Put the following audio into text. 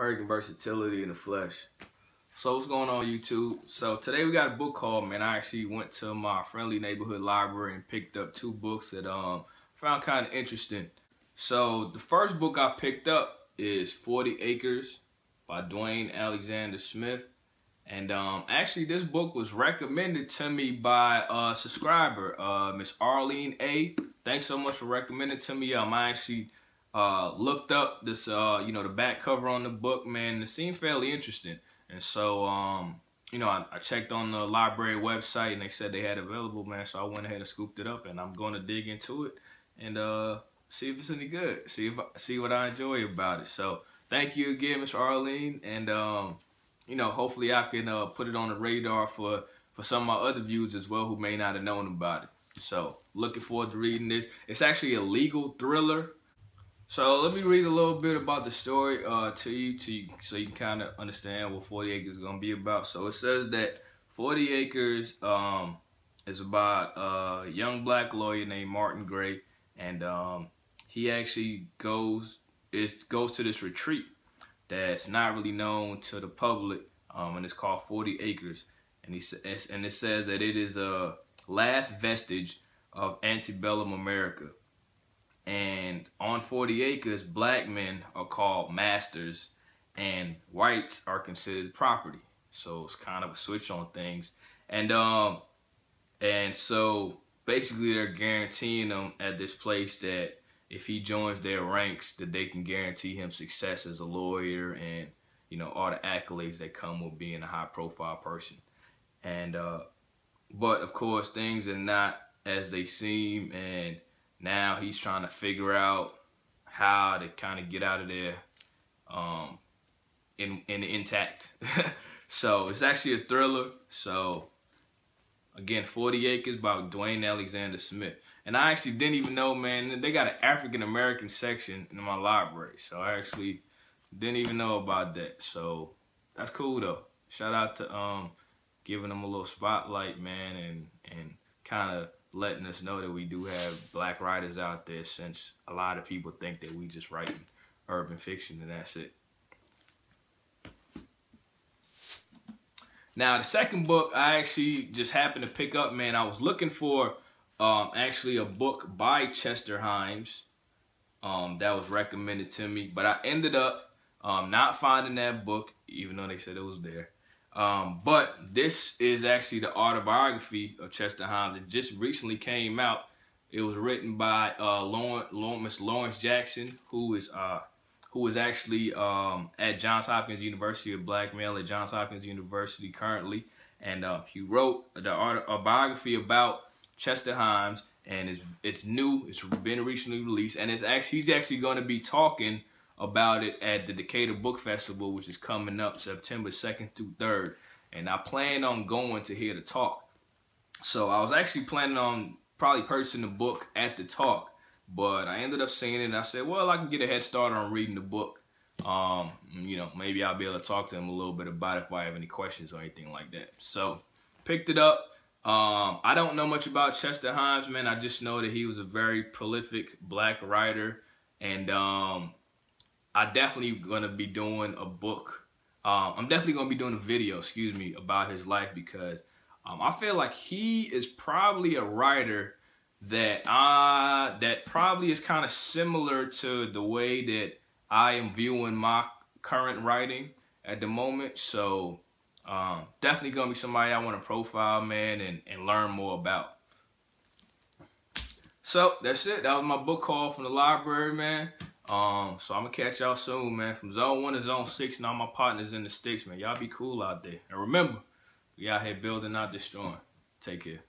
American versatility in the flesh. So what's going on, YouTube? So today we got a book haul, man. I actually went to my friendly neighborhood library and picked up two books that found kind of interesting. So the first book I picked up is 40 Acres by Dwayne Alexander Smith. And actually this book was recommended to me by a subscriber, Miss Arlene A. Thanks so much for recommending it to me. I actually looked up this, you know, the back cover on the book, man. It seemed fairly interesting. And so, you know, I checked on the library website and they said they had it available, man. So I went ahead and scooped it up and I'm going to dig into it and see if it's any good. See what I enjoy about it. So thank you again, Miss Arlene. And, you know, hopefully I can put it on the radar for some of my other viewers as well who may not have known about it. So looking forward to reading this. It's actually a legal thriller. So let me read a little bit about the story to you so you can kind of understand what 40 Acres is going to be about. So it says that 40 Acres is about a young black lawyer named Martin Gray, and he actually goes to this retreat that's not really known to the public, and it's called 40 Acres, and it says that it is a last vestige of antebellum America. And on 40 Acres, black men are called masters and whites are considered property. So it's kind of a switch on things. And so basically they're guaranteeing him at this place that if he joins their ranks, that they can guarantee him success as a lawyer and, you know, all the accolades that come with being a high profile person. And, but of course things are not as they seem, and now he's trying to figure out how to kind of get out of there intact. So it's actually a thriller. So again, 40 Acres by Dwayne Alexander Smith. And I actually didn't even know, man, they got an African-American section in my library. So I actually didn't even know about that. So that's cool though. Shout out to giving them a little spotlight, man, and kind of letting us know that we do have black writers out there, since a lot of people think that we just write urban fiction and that's it. Now the second book I actually just happened to pick up, man. I was looking for actually a book by Chester Himes that was recommended to me, but I ended up not finding that book, even though they said it was there. But this is actually the autobiography of Chester Himes that just recently came out. It was written by Miss Lawrence Jackson, who is actually at Johns Hopkins University, a black male at Johns Hopkins University currently, and he wrote the autobiography about Chester Himes, and it's new. It's been recently released, and he's actually going to be talking about it at the Decatur Book Festival, which is coming up September 2nd through 3rd. And I plan on going to hear the talk. So I was actually planning on probably purchasing the book at the talk, but I ended up seeing it and I said, well, I can get a head start on reading the book. You know, maybe I'll be able to talk to him a little bit about it if I have any questions or anything like that. So picked it up. I don't know much about Chester Himes, man. I just know that he was a very prolific black writer, and I'm definitely going to be doing a book. I'm definitely going to be doing a video, excuse me, about his life, because I feel like he is probably a writer that that probably is kind of similar to the way that I am viewing my current writing at the moment. So definitely going to be somebody I want to profile, man, and learn more about. So that's it. That was my book haul from the library, man. So I'm gonna catch y'all soon, man. From Zone 1 to Zone 6, and all my partners in the sticks, man. Y'all be cool out there. And remember, we out here building, not destroying. Take care.